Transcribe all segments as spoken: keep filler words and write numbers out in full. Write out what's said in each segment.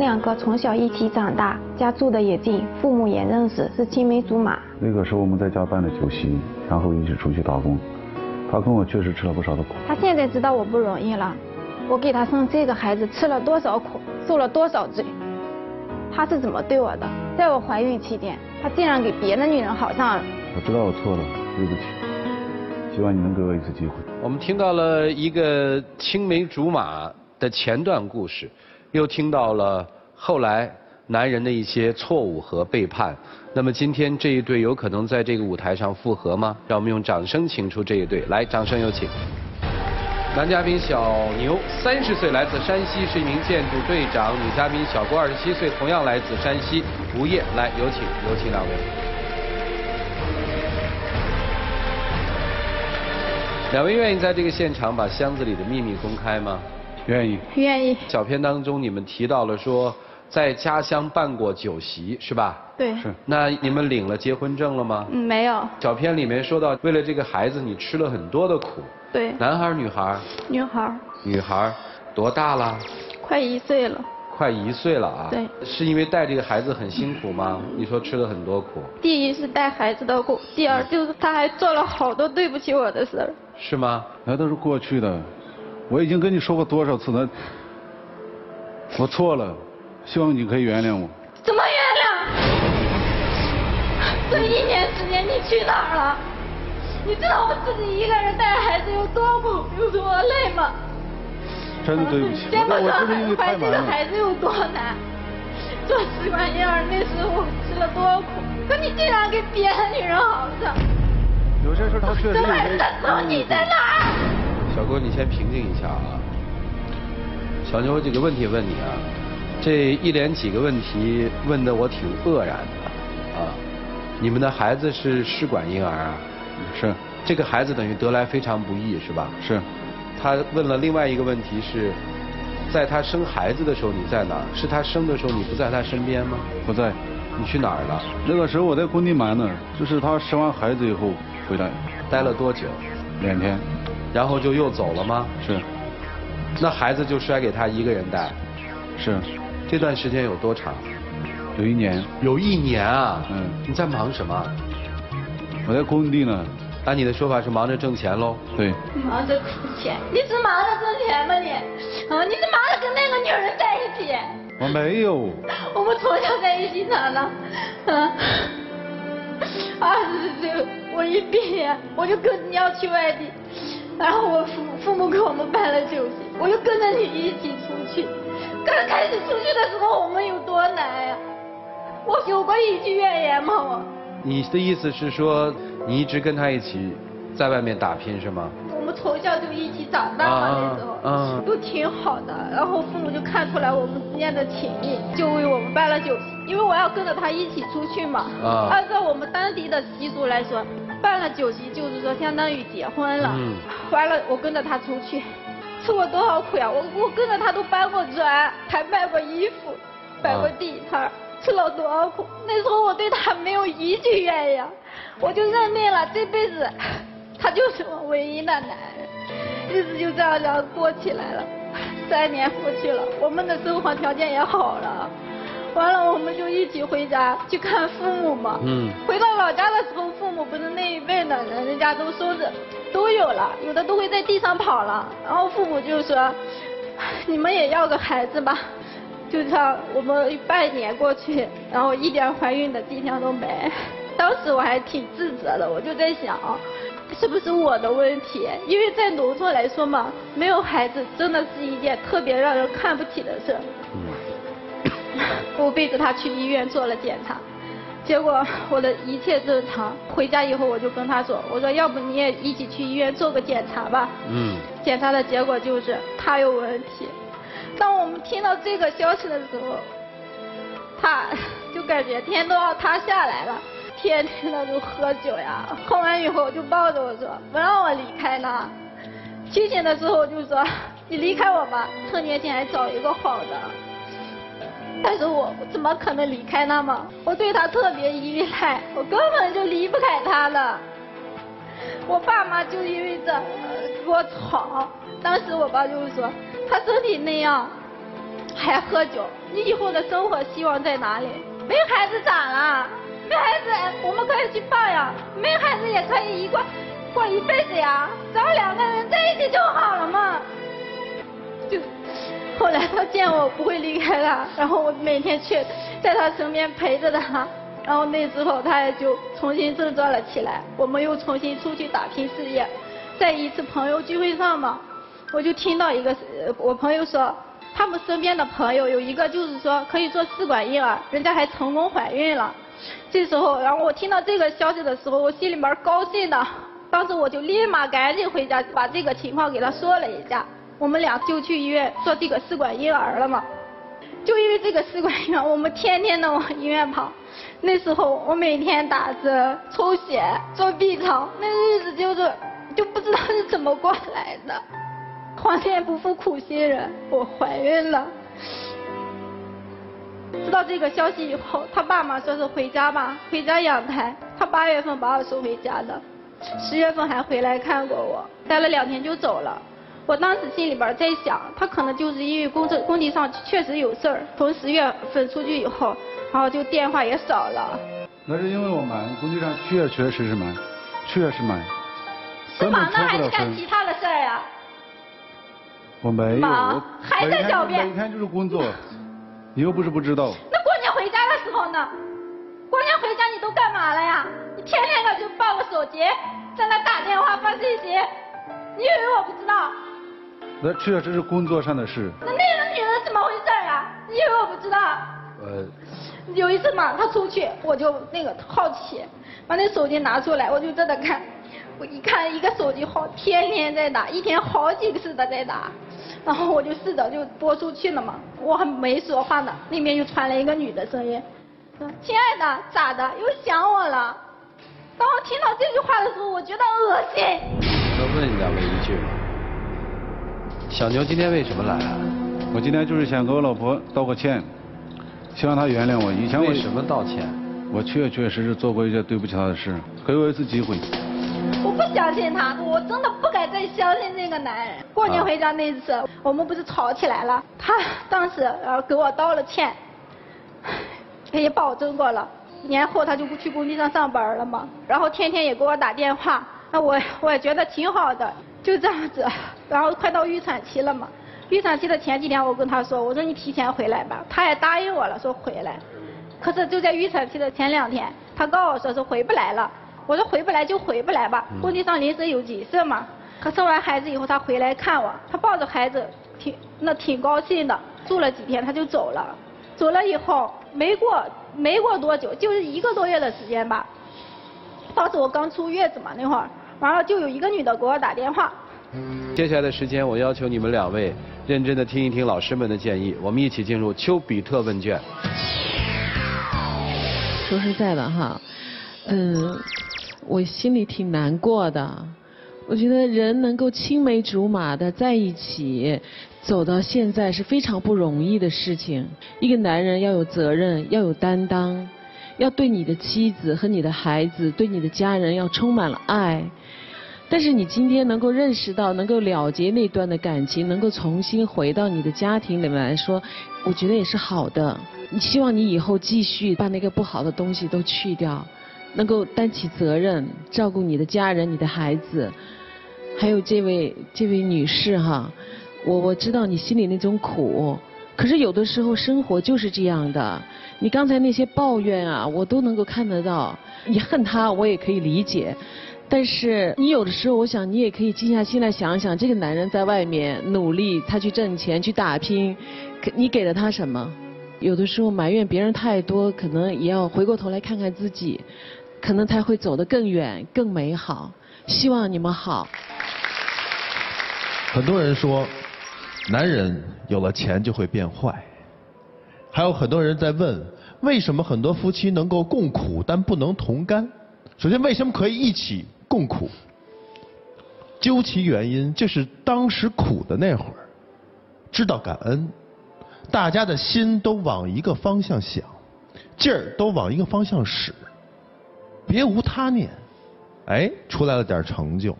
两个从小一起长大，家住的也近，父母也认识，是青梅竹马。那个时候我们在家办了酒席，然后一起出去打工。他跟我确实吃了不少的苦。他现在知道我不容易了，我给他生这个孩子吃了多少苦，受了多少罪。他是怎么对我的？在我怀孕期间，他竟然给别的女人好上了。我知道我错了，对不起。 希望你能给我一次机会。我们听到了一个青梅竹马的前段故事，又听到了后来男人的一些错误和背叛。那么今天这一对有可能在这个舞台上复合吗？让我们用掌声请出这一对。来，掌声有请。男嘉宾小牛，三十岁，来自山西，是一名建筑队长；女嘉宾小郭，二十七岁，同样来自山西，无业。来，有请，有请两位。 两位愿意在这个现场把箱子里的秘密公开吗？愿意。愿意。小片当中你们提到了说在家乡办过酒席是吧？对。是。那你们领了结婚证了吗？嗯，没有。小片里面说到，为了这个孩子你吃了很多的苦。对。男孩女孩？女孩。女孩多大了？快一岁了。快一岁了啊。对。是因为带这个孩子很辛苦吗？嗯、你说吃了很多苦。第一是带孩子的苦，第二就是他还做了好多对不起我的事儿。 是吗？那都是过去的，我已经跟你说过多少次了，我错了，希望你可以原谅我。怎么原谅？这一年时间你去哪儿了？你知道我自己一个人带孩子有多苦、有多累吗？真的对不起，我我真的怀这个孩子有多难？做试管婴儿那时候吃了多苦，可你竟然给别的女人好上。 有些事他确实有些。小你在哪儿？小郭，你先平静一下啊。小牛，我几个问题问你啊，这一连几个问题问得我挺愕然的啊。你们的孩子是试管婴儿啊？是。这个孩子等于得来非常不易是吧？是。他问了另外一个问题是，在他生孩子的时候你在哪儿？是他生的时候你不在他身边吗？不在。你去哪儿了？那个时候我在工地买呢，就是他生完孩子以后。 回来，待了多久？两天，然后就又走了吗？是。那孩子就摔给他一个人带。是。这段时间有多长？有一年。有一年啊！嗯。你在忙什么？我在工地呢。按你的说法是忙着挣钱喽？对。忙着挣钱？你是忙着挣钱吗你？哦，你是忙着跟那个女人在一起。我没有。我们从小在一起长的。啊。二十岁。 我一毕业，我就跟你要去外地，然后我父父母给我们办了酒席，我就跟着你一起出去。可是开始出去的时候，我们有多难呀、啊！我有过一句怨言吗？我。你的意思是说，你一直跟他一起在外面打拼是吗？我们从小就一起长大嘛，那时候、啊、都挺好的。然后父母就看出来我们之间的情谊，就为我们办了酒席，因为我要跟着他一起出去嘛。啊、按照我们当地的习俗来说。 办了酒席，就是说相当于结婚了。嗯、完了，我跟着他出去，吃过多少苦呀！我我跟着他都搬过砖，还卖过衣服，摆过地摊，啊、吃了多少苦。那时候我对他没有一句怨言，我就认命了。这辈子他就是我唯一的男人，日子就这样这样过起来了。三年过去了，我们的生活条件也好了。 完了，我们就一起回家去看父母嘛。嗯。回到老家的时候，父母不是那一辈的人，人家都收拾都有了，有的都会在地上跑了。然后父母就说：“你们也要个孩子吧。”就这样，我们半年过去，然后一点怀孕的迹象都没。当时我还挺自责的，我就在想，是不是我的问题？因为在农村来说嘛，没有孩子真的是一件特别让人看不起的事。嗯。 我背着他去医院做了检查，结果我的一切正常。回家以后我就跟他说：“我说要不你也一起去医院做个检查吧。”嗯。检查的结果就是他有问题。当我们听到这个消息的时候，他就感觉天都要塌下来了，天天的就喝酒呀。喝完以后就抱着我说：“不让我离开呢。”清醒的时候就说：“你离开我吧，趁年轻还找一个好的。” 但是我怎么可能离开他嘛？我对他特别依赖，我根本就离不开他了。我爸妈就因为这跟我吵，当时我爸就说他身体那样，还喝酒，你以后的生活希望在哪里？没孩子咋了？没孩子我们可以去抱呀，没孩子也可以一过过一辈子呀，只要两个人在一起就好了嘛。就后来他见我不会离开他，然后我每天去在他身边陪着他，然后那之后他也就重新振作了起来，我们又重新出去打拼事业。在一次朋友聚会上嘛，我就听到一个我朋友说，他们身边的朋友有一个就是说可以做试管婴儿，人家还成功怀孕了。这时候，然后我听到这个消息的时候，我心里面高兴的，当时我就立马赶紧回家把这个情况给他说了一下，我们俩就去医院做这个试管婴儿了嘛。就因为这个试管婴儿，我们天天的往医院跑。那时候我每天打针、抽血、做 B 超，那日子就是就不知道是怎么过来的。皇天不负苦心人，我怀孕了。知道这个消息以后，他爸妈说是回家吧，回家养胎。他八月份把我送回家的，十月份还回来看过我，待了两天就走了。我当时心里边在想，他可能就是因为工作工地上确实有事儿。从十月份出去以后，然后就电话也少了。那是因为我瞒，工地上确确实实瞒，确实瞒。是瞒呢还是干其他的事儿呀？我没有，还在狡辩。每天就是工作。你又不是不知道。那过年回家的时候呢？过年回家你都干嘛了呀？你天天的就抱个手机，在那打电话发信息，你以为我不知道？那确实是工作上的事。那那个女人怎么回事啊？你以为我不知道？呃。有一次嘛，她出去，我就那个好奇，把那手机拿出来，我就在那看，我一看一个手机号，天天在打，一天好几个次的在打。然后我就试着就拨出去了嘛，我还没说话呢，那边就传来一个女的声音，说：“亲爱的，咋的？又想我了？”当我听到这句话的时候，我觉得恶心。我再问两位一句，小牛今天为什么来啊？我今天就是想给我老婆道个歉，希望她原谅我。以前为什么道歉？我确确实实做过一些对不起她的事，给我一次机会。我不相信他，我真的不敢再相信那个男人。过年回家那次，我们不是吵起来了，他当时然后给我道了歉，他也保证过了，年后他就不去工地上上班了嘛。然后天天也给我打电话，那我我也觉得挺好的，就这样子。然后快到预产期了嘛，预产期的前几天我跟他说，我说你提前回来吧，他也答应我了，说回来。可是就在预产期的前两天，他告诉我说是回不来了。我说回不来就回不来吧，工地上临时有急事嘛。可生完孩子以后，他回来看我，他抱着孩子挺那挺高兴的，住了几天他就走了。走了以后没过没过多久，就是一个多月的时间吧。当时我刚出月子嘛那会儿，然后就有一个女的给我打电话。接下来的时间，我要求你们两位认真的听一听老师们的建议，我们一起进入丘比特问卷。说实在的哈，嗯。我心里挺难过的，我觉得人能够青梅竹马的在一起走到现在是非常不容易的事情。一个男人要有责任，要有担当，要对你的妻子和你的孩子，对你的家人要充满了爱。但是你今天能够认识到，能够了结那段的感情，能够重新回到你的家庭里面来说，我觉得也是好的。希望你以后继续把那个不好的东西都去掉，能够担起责任，照顾你的家人、你的孩子。还有这位这位女士哈，我我知道你心里那种苦，可是有的时候生活就是这样的。你刚才那些抱怨啊，我都能够看得到。你恨他，我也可以理解。但是你有的时候，我想你也可以静下心来想想，这个男人在外面努力，他去挣钱、去打拼，你给了他什么？有的时候埋怨别人太多，可能也要回过头来看看自己。可能才会走得更远、更美好。希望你们好。很多人说，男人有了钱就会变坏。还有很多人在问，为什么很多夫妻能够共苦，但不能同甘？首先，为什么可以一起共苦？究其原因，就是当时苦的那会儿，知道感恩，大家的心都往一个方向想，劲儿都往一个方向使。别无他念，哎，出来了点成就。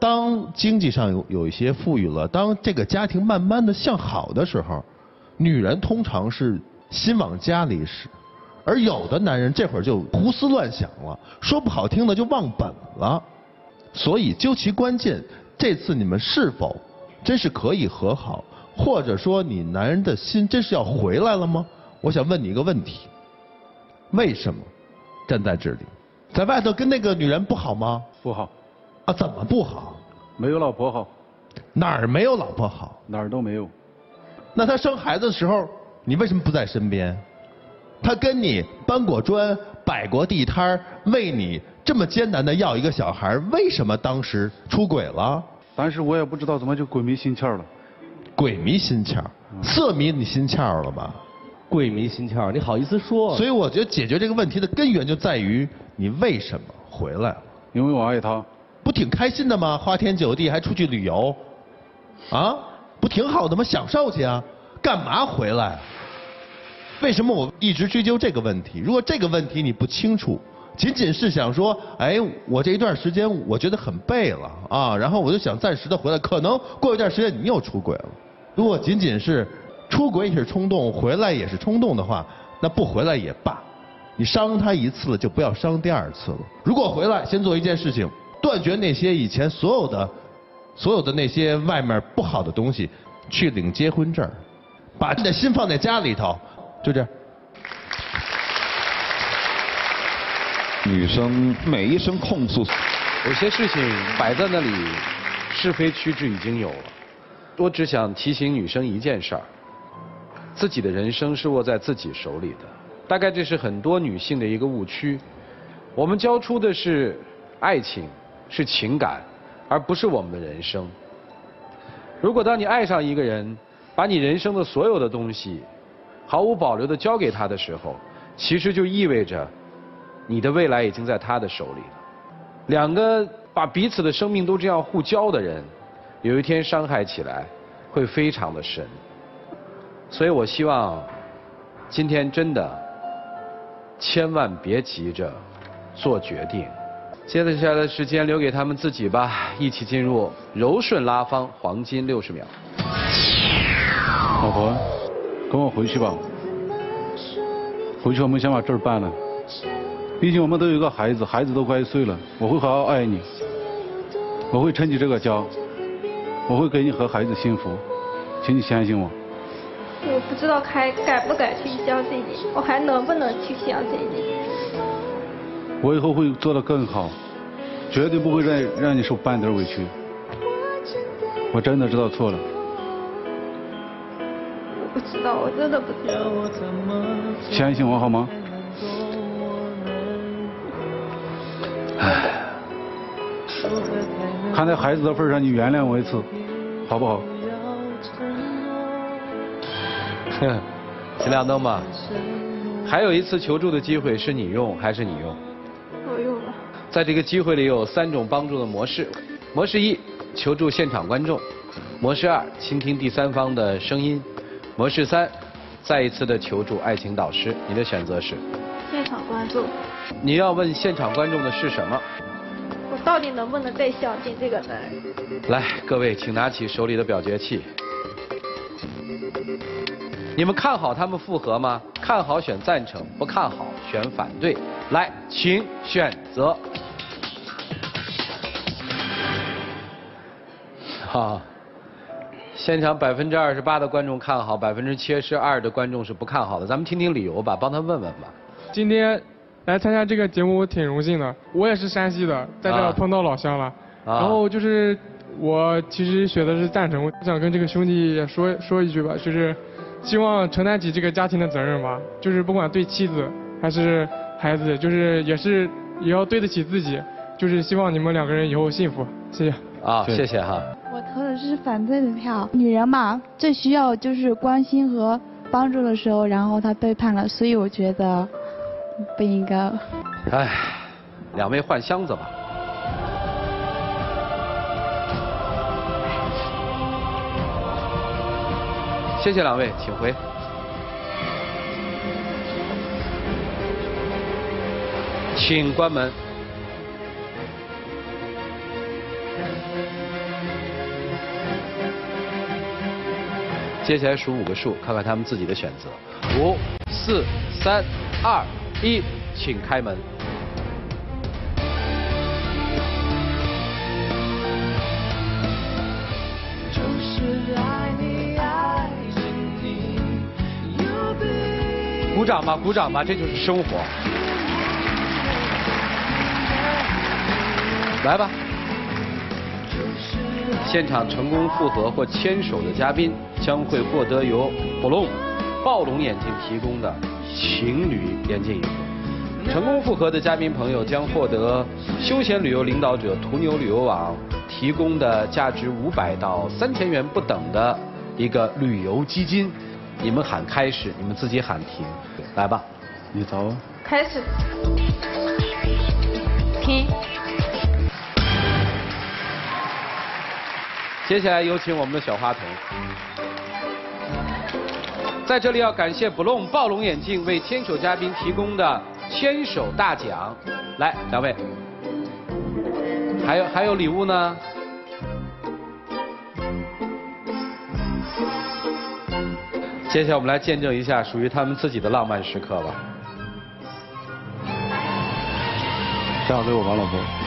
当经济上有有一些富裕了，当这个家庭慢慢的向好的时候，女人通常是心往家里使，而有的男人这会儿就胡思乱想了，说不好听的就忘本了。所以究其关键，这次你们是否真是可以和好，或者说你男人的心真是要回来了吗？我想问你一个问题：为什么站在这里，在外头跟那个女人不好吗？不好。啊，怎么不好？没有老婆好。哪儿没有老婆好？哪儿都没有。那她生孩子的时候，你为什么不在身边？她跟你搬过砖、摆过地摊，为你这么艰难的要一个小孩，为什么当时出轨了？但是我也不知道怎么就鬼迷心窍了。鬼迷心窍，色迷你心窍了吧？鬼迷心窍，你好意思说？所以我觉得解决这个问题的根源就在于你为什么回来了？因为我爱他。不挺开心的吗？花天酒地还出去旅游，啊，不挺好的吗？享受去啊，干嘛回来？为什么我一直追究这个问题？如果这个问题你不清楚，仅仅是想说，哎，我这一段时间我觉得很背了啊，然后我就想暂时的回来，可能过一段时间你又出轨了。如果仅仅是出轨也是冲动，回来也是冲动的话，那不回来也罢，你伤他一次就不要伤第二次了。如果回来，先做一件事情。断绝那些以前所有的、所有的那些外面不好的东西，去领结婚证，把你的心放在家里头，就这样。女生每一声控诉，有些事情摆在那里，是非曲直已经有了。我只想提醒女生一件事儿：自己的人生是握在自己手里的。大概这是很多女性的一个误区。我们教出的是爱情。是情感，而不是我们的人生。如果当你爱上一个人，把你人生的所有的东西毫无保留地交给他的时候，其实就意味着你的未来已经在他的手里了。两个把彼此的生命都这样互交的人，有一天伤害起来会非常的深。所以我希望今天真的千万别急着做决定。接下来的时间留给他们自己吧，一起进入柔顺拉芳黄金六十秒。老婆，跟我回去吧，回去我们先把事儿办了，毕竟我们都有一个孩子，孩子都快一岁了，我会好好爱你，我会撑起这个家，我会给你和孩子幸福，请你相信我。我不知道还敢不敢去相信你，我还能不能去相信你？我以后会做得更好，绝对不会让让你受半点委屈。我真的知道错了。我不知道，我真的不知道。相信我好吗？唉，看在孩子的份上，你原谅我一次，好不好？哼，尽量弄吧。还有一次求助的机会，是你用还是你用？在这个机会里有三种帮助的模式：模式一，求助现场观众；模式二，倾听第三方的声音；模式三，再一次的求助爱情导师。你的选择是？现场观众。你要问现场观众的是什么？我到底能不能再相信这个男人？来，各位，请拿起手里的表决器。你们看好他们复合吗？看好选赞成，不看好选反对。来，请选择。啊，现场百分之二十八的观众看好，百分之七十二的观众是不看好的。咱们听听理由吧，帮他问问吧。今天来参加这个节目，我挺荣幸的。我也是山西的，在这碰到老乡了。啊、然后就是我其实选的是赞成，我想跟这个兄弟也说说一句吧，就是希望承担起这个家庭的责任吧，就是不管对妻子还是孩子，就是也是也要对得起自己。就是希望你们两个人以后幸福。谢谢。啊，谢谢哈。我投的是反对的票。女人嘛，最需要就是关心和帮助的时候，然后她背叛了，所以我觉得不应该。哎，两位换箱子吧。谢谢两位，请回。请关门。接下来数五个数，看看他们自己的选择。五、四、三、二、一，请开门。鼓掌吧，鼓掌吧，这就是生活。来吧。 现场成功复合或牵手的嘉宾将会获得由暴龙暴龙眼镜提供的情侣眼镜一副。成功复合的嘉宾朋友将获得休闲旅游领导者途牛旅游网提供的价值五百到三千元不等的一个旅游基金。你们喊开始，你们自己喊停。来吧，你走。开始。停。 接下来有请我们的小花童。在这里要感谢 Bloom 暴龙眼镜为牵手嘉宾提供的牵手大奖。来，两位，还有还有礼物呢。接下来我们来见证一下属于他们自己的浪漫时刻吧。这样对我吗，老婆？